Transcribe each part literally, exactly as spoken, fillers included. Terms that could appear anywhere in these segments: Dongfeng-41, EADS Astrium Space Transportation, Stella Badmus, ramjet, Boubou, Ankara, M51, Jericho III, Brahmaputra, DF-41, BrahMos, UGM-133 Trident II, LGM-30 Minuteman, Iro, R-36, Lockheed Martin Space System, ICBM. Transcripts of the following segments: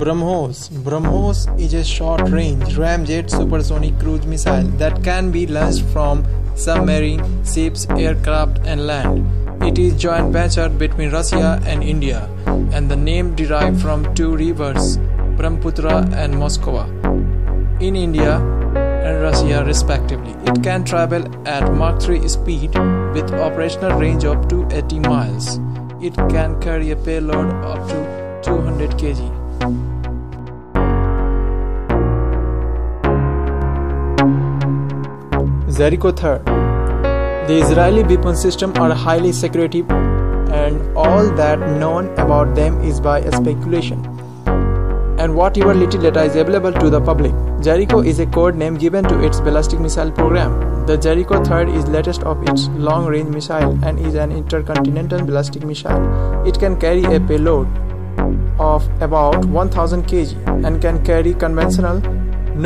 BrahMos. BrahMos is a short-range ramjet supersonic cruise missile that can be launched from submarine, ships, aircraft and land. It is joint venture between Russia and India, and the name derived from two rivers, Brahmaputra and Moscow, in India and Russia respectively. It can travel at Mach three speed with operational range of two hundred eighty miles. It can carry a payload up to two hundred kilograms. Jericho three. The Israeli weapon system are highly secretive, and all that known about them is by speculation and whatever little data is available to the public. Jericho is a code name given to its ballistic missile program. The Jericho three is latest of its long-range missile and is an intercontinental ballistic missile. It can carry a payload of about one thousand kilograms and can carry conventional,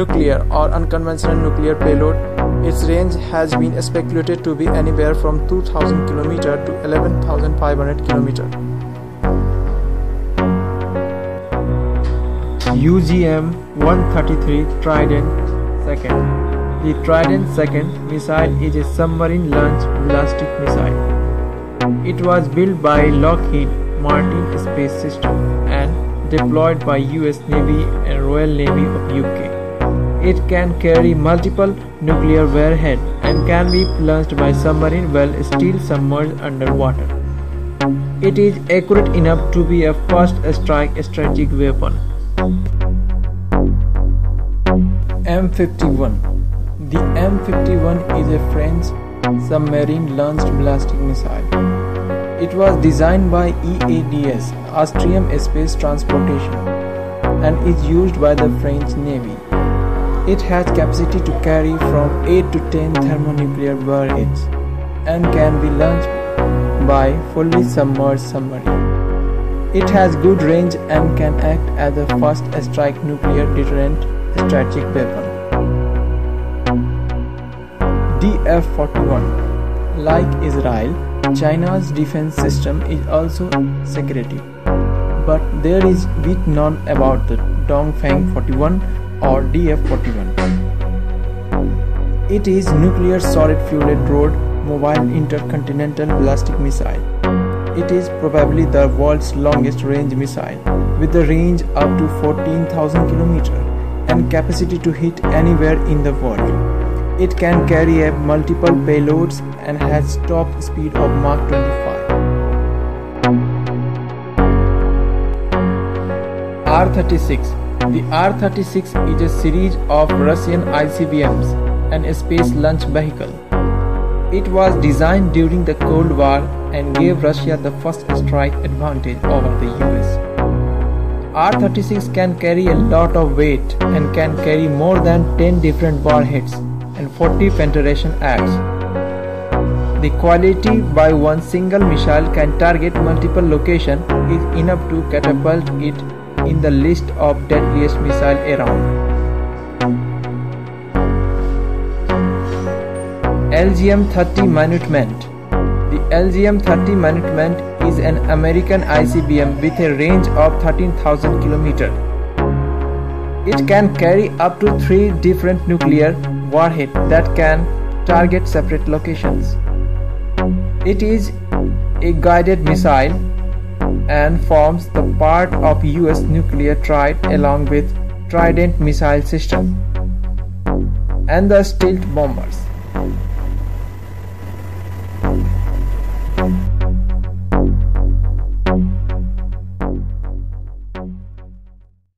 nuclear or unconventional nuclear payload. Its range has been speculated to be anywhere from two thousand kilometers to eleven thousand five hundred kilometers. U G M one thirty-three Trident two. The Trident two missile is a submarine launch ballistic missile. It was built by Lockheed Martin Space System and deployed by U S Navy and Royal Navy of U K. It can carry multiple nuclear warhead and can be launched by submarine while still submerged underwater. It is accurate enough to be a first strike strategic weapon. M fifty-one. The M fifty-one is a French submarine launched ballistic missile. It was designed by E A D S Astrium Space Transportation and is used by the French Navy. It has capacity to carry from eight to ten thermonuclear warheads and can be launched by fully submerged submarine. It has good range and can act as a first strike nuclear deterrent strategic weapon. D F forty-one. Like Israel, China's defense system is also secretive, but there is bit known about the Dongfeng forty-one or D F forty-one. It is nuclear solid-fueled road mobile intercontinental ballistic missile. It is probably the world's longest range missile, with a range up to fourteen thousand kilometers and capacity to hit anywhere in the world. It can carry a multiple payloads and has top speed of Mach twenty-five. R thirty-six. The R thirty-six is a series of Russian I C B Ms and space launch vehicle. It was designed during the Cold War and gave Russia the first strike advantage over the U S. R thirty-six can carry a lot of weight and can carry more than ten different warheads and forty penetration acts. The quality by one single missile can target multiple locations is enough to catapult it in the list of deadliest missiles around. L G M thirty Minuteman. The L G M thirty Minuteman is an American I C B M with a range of thirteen thousand kilometers. It can carry up to three different nuclear warheads that can target separate locations. It is a guided missile and forms the part of U S nuclear triad along with Trident missile system and the stealth bombers.